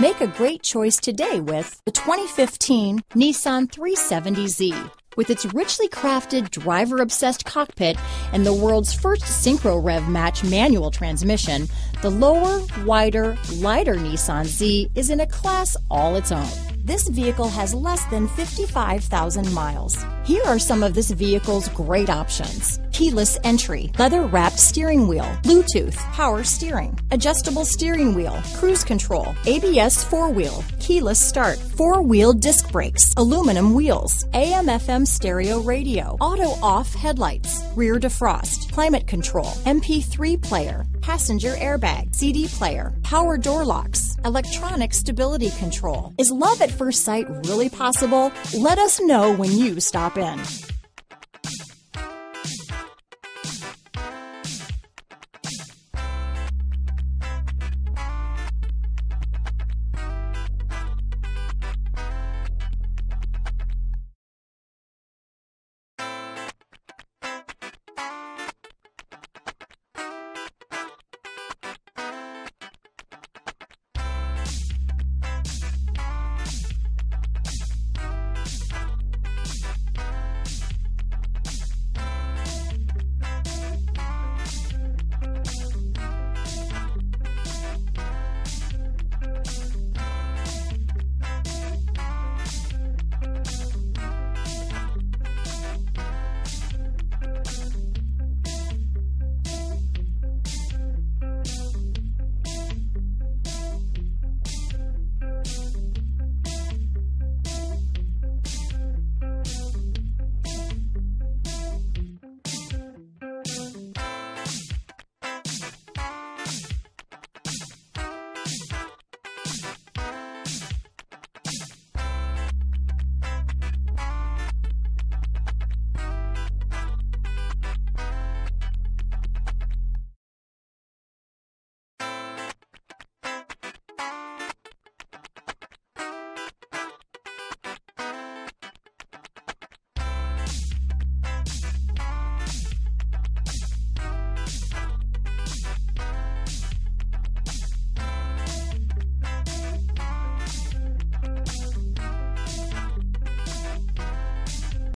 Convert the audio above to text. Make a great choice today with the 2015 Nissan 370Z. With its richly crafted, driver-obsessed cockpit and the world's first synchro rev match manual transmission, the lower, wider, lighter Nissan Z is in a class all its own. This vehicle has less than 55,000 miles. Here are some of this vehicle's great options: keyless entry, leather-wrapped steering wheel, Bluetooth, power steering, adjustable steering wheel, cruise control, ABS four-wheel, keyless start, four-wheel disc brakes, aluminum wheels, AM/FM stereo radio, auto-off headlights, rear defrost, climate control, MP3 player, passenger airbag, CD player, power door locks, electronic stability control. Is love at first sight really possible? Let us know when you stop in.